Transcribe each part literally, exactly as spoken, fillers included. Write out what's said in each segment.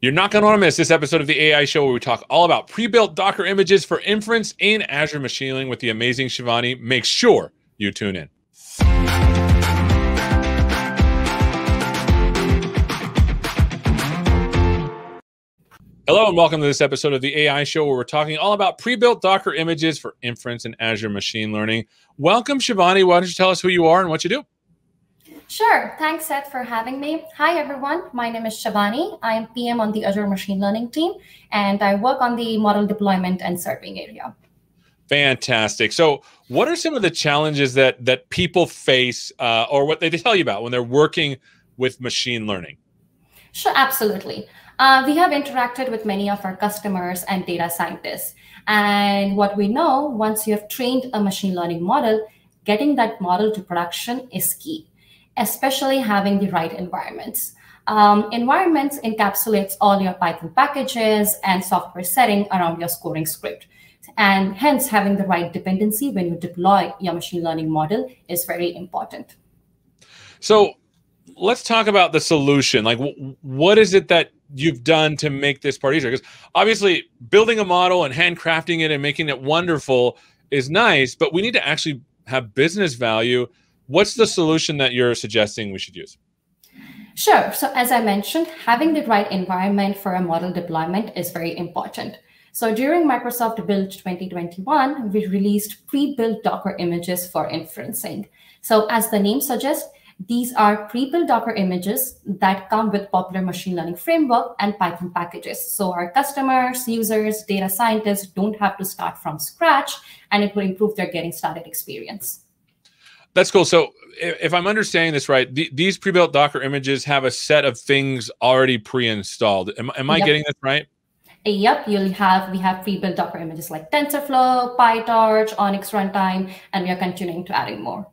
You're not going to want to miss this episode of the A I Show, where we talk all about pre-built Docker images for inference in Azure Machine Learning with the amazing Shivani. Make sure you tune in. Hello, and welcome to this episode of the A I Show, where we're talking all about pre-built Docker images for inference in Azure Machine Learning. Welcome, Shivani. Why don't you tell us who you are and what you do? Sure. Thanks, Seth, for having me. Hi, everyone. My name is Shivani. I am P M on the Azure Machine Learning team, and I work on the model deployment and serving area. Fantastic. So what are some of the challenges that, that people face uh, or what they tell you about when they're working with machine learning? Sure, absolutely. Uh, we have interacted with many of our customers and data scientists. And what we know, once you have trained a machine learning model, getting that model to production is key, especially having the right environments. Um, environments encapsulates all your Python packages and software setting around your scoring script. And hence, having the right dependency when you deploy your machine learning model is very important. So let's talk about the solution. Like, what is it that you've done to make this part easier? Because obviously building a model and handcrafting it and making it wonderful is nice, but we need to actually have business value. What's the solution that you're suggesting we should use? Sure. So as I mentioned, having the right environment for a model deployment is very important. So during Microsoft Build twenty twenty-one, we released pre-built Docker images for inferencing. So as the name suggests, these are pre-built Docker images that come with popular machine learning framework and Python packages. So our customers, users, data scientists don't have to start from scratch, and it will improve their getting started experience. That's cool. So if I'm understanding this right, th these pre-built Docker images have a set of things already pre-installed. Am, am I yep. getting this right? Yep, you'll have, we have pre-built Docker images like TensorFlow, PyTorch, ONNX Runtime, and we are continuing to adding more.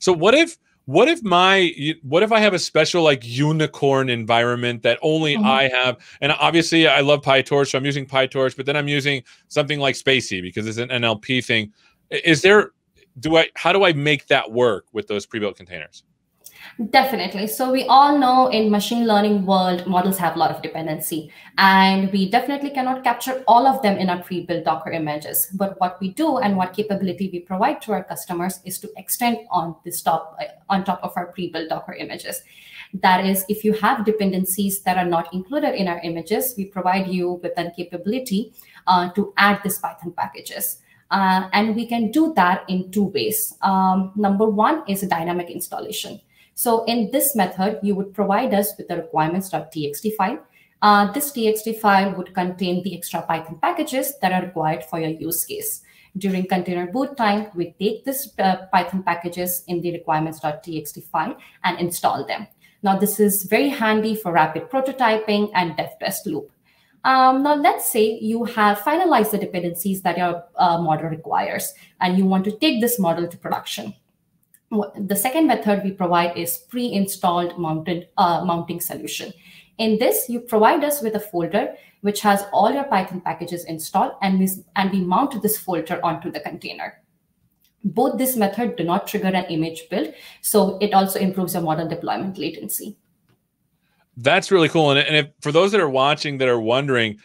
So what if, What if my, what if I have a special like unicorn environment that only mm-hmm. I have? And obviously I love PyTorch, so I'm using PyTorch, but then I'm using something like spaCy because it's an N L P thing. Is there, do I, how do I make that work with those pre-built containers? Definitely. So we all know in machine learning world, models have a lot of dependency, and we definitely cannot capture all of them in our pre-built Docker images. But what we do and what capability we provide to our customers is to extend on this top, on top of our pre-built Docker images. That is, if you have dependencies that are not included in our images, we provide you with that capability uh, to add these Python packages. Uh, and we can do that in two ways. Um, number one is a dynamic installation. So in this method, you would provide us with the requirements.txt file. Uh, this T X T file would contain the extra Python packages that are required for your use case. During container boot time, we take this uh, Python packages in the requirements.txt file and install them. Now, this is very handy for rapid prototyping and dev test loop. Um, now, let's say you have finalized the dependencies that your uh, model requires, and you want to take this model to production. The second method we provide is pre-installed mounted, uh, mounting solution. In this, you provide us with a folder which has all your Python packages installed, and we, and we mount this folder onto the container. Both this method do not trigger an image build, so it also improves your model deployment latency. That's really cool. And, and if, for those that are watching that are wondering,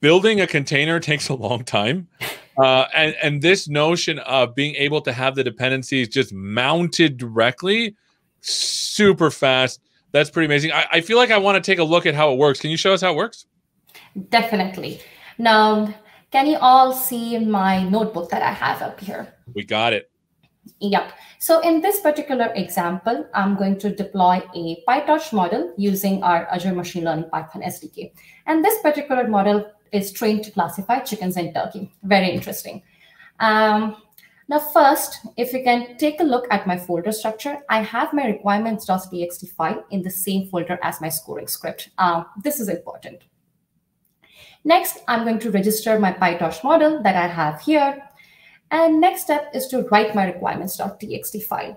building a container takes a long time. Uh, and, and this notion of being able to have the dependencies just mounted directly, super fast. That's pretty amazing. I, I feel like I want to take a look at how it works. Can you show us how it works? Definitely. Now, can you all see my notebook that I have up here? We got it. Yep. So in this particular example, I'm going to deploy a PyTorch model using our Azure Machine Learning Python S D K. And this particular model is trained to classify chickens and turkey. Very interesting. Um, now, first, if you can take a look at my folder structure, I have my requirements.txt file in the same folder as my scoring script. Uh, this is important. Next, I'm going to register my PyTorch model that I have here. And next step is to write my requirements.txt file.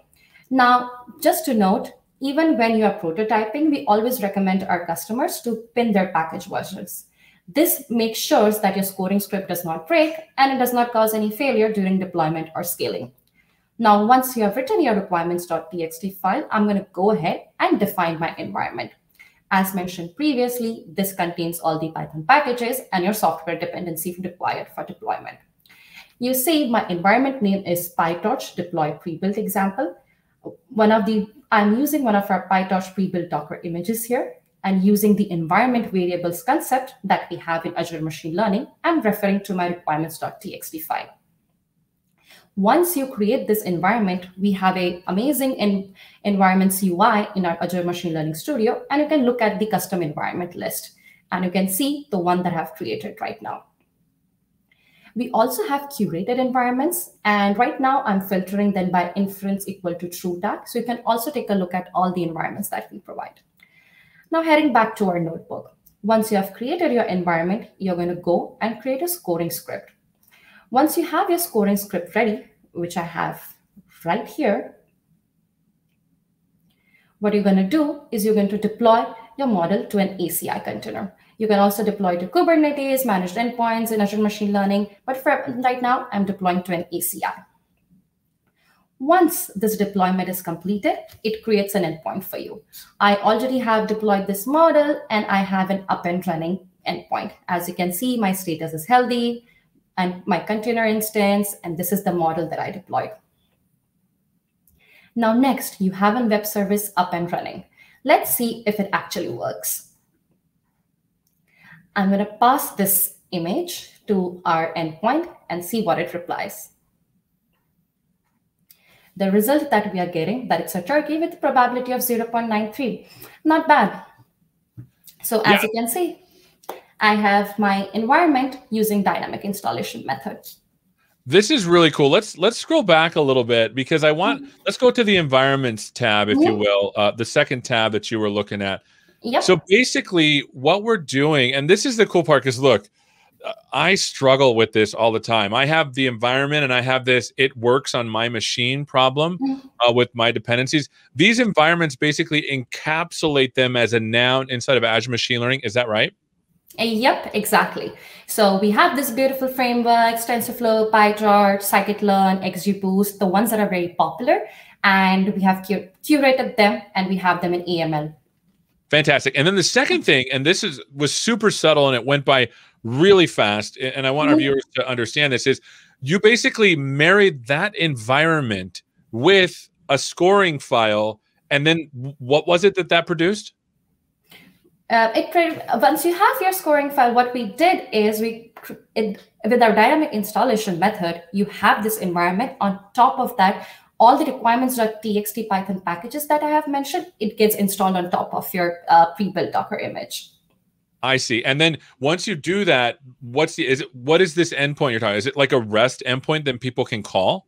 Now, just to note, even when you are prototyping, we always recommend our customers to pin their package versions. This makes sure that your scoring script does not break and it does not cause any failure during deployment or scaling. Now, once you have written your requirements.txt file, I'm going to go ahead and define my environment. As mentioned previously, this contains all the Python packages and your software dependency required for deployment. You see, my environment name is PyTorch deploy pre-built example. One of the, I'm using one of our PyTorch pre-built Docker images here and using the environment variables concept that we have in Azure Machine Learning, I'm referring to my requirements.txt file. Once you create this environment, we have an amazing en environments U I in our Azure Machine Learning Studio, and you can look at the custom environment list, and you can see the one that I've created right now. We also have curated environments, and right now I'm filtering them by inference equal to true tag, so you can also take a look at all the environments that we provide. Now heading back to our notebook. Once you have created your environment, you're going to go and create a scoring script. Once you have your scoring script ready, which I have right here, what you're going to do is you're going to deploy your model to an A C I container. You can also deploy to Kubernetes, managed endpoints in Azure Machine Learning, but for right now, I'm deploying to an A C I. Once this deployment is completed, it creates an endpoint for you. I already have deployed this model, and I have an up and running endpoint. As you can see, my status is healthy, and my container instance, and this is the model that I deployed. Now next, you have a web service up and running. Let's see if it actually works. I'm going to pass this image to our endpoint and see what it replies. The result that we are getting, that it's a turkey with a probability of zero point nine three. Not bad. So as yeah. you can see, I have my environment using dynamic installation method. This is really cool. Let's let's scroll back a little bit because I want, mm-hmm. let's go to the environments tab, if mm-hmm. you will, uh, the second tab that you were looking at. Yep. So basically what we're doing, and this is the cool part, because look, I struggle with this all the time. I have the environment and I have this, it works on my machine problem uh, with my dependencies. These environments basically encapsulate them as a noun inside of Azure Machine Learning. Is that right? Yep, exactly. So we have this beautiful frameworks, TensorFlow, PyTorch, Scikit-Learn, XGBoost, the ones that are very popular, and we have cur curated them and we have them in A M L. Fantastic. And then the second thing, and this is was super subtle and it went by really fast, and I want our viewers to understand this, is you basically married that environment with a scoring file, and then what was it that that produced? Uh, it once you have your scoring file, what we did is we it, with our dynamic installation method, you have this environment. On top of that, all the requirements.txt Python packages that I have mentioned, it gets installed on top of your uh, pre-built Docker image. I see. And then once you do that, what's the is it, what is this endpoint you're talking? Is it like a REST endpoint that people can call?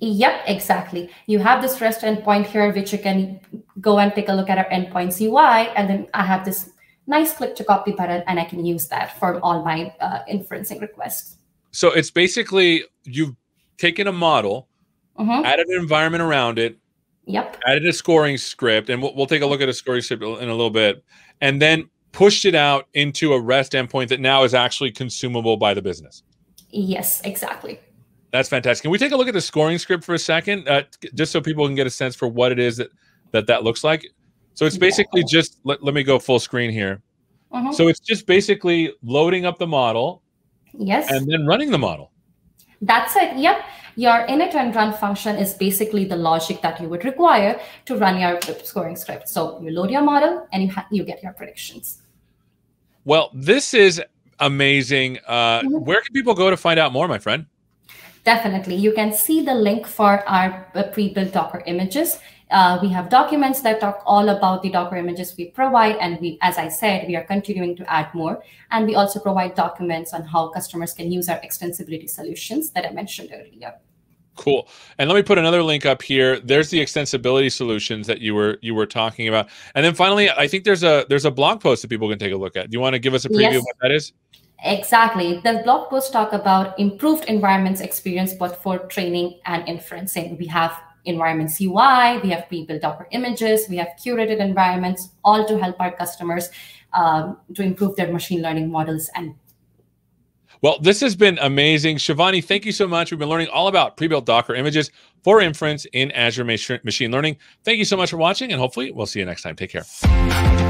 Yep, exactly. You have this REST endpoint here, which you can go and take a look at our endpoints U I, and then I have this nice click to copy button, and I can use that for all my uh, inferencing requests. So it's basically you've taken a model, mm-hmm. added an environment around it, yep. added a scoring script, and we'll, we'll take a look at a scoring script in a little bit, and then pushed it out into a REST endpoint that now is actually consumable by the business. Yes, exactly. That's fantastic. Can we take a look at the scoring script for a second, uh, just so people can get a sense for what it is that that, that looks like? So it's basically yeah. just, let, let me go full screen here. Uh-huh. So it's just basically loading up the model yes, and then running the model. That's it. Yep. Your init and run function is basically the logic that you would require to run your scoring script. So you load your model and you, ha you get your predictions. Well, this is amazing. Uh, mm-hmm. Where can people go to find out more, my friend? Definitely. You can see the link for our pre-built Docker images. Uh, we have documents that talk all about the Docker images we provide. And we, as I said, we are continuing to add more. And we also provide documents on how customers can use our extensibility solutions that I mentioned earlier. Cool. And let me put another link up here. There's the extensibility solutions that you were you were talking about. And then finally, I think there's a there's a blog post that people can take a look at. Do you want to give us a preview yes. of what that is? Exactly. The blog posts talk about improved environments experience, both for training and inferencing. We have environments U I, we have pre-built Docker images, we have curated environments, all to help our customers um, to improve their machine learning models. And well, this has been amazing. Shivani, thank you so much. We've been learning all about pre-built Docker images for inference in Azure Machine Learning. Thank you so much for watching, and hopefully we'll see you next time. Take care.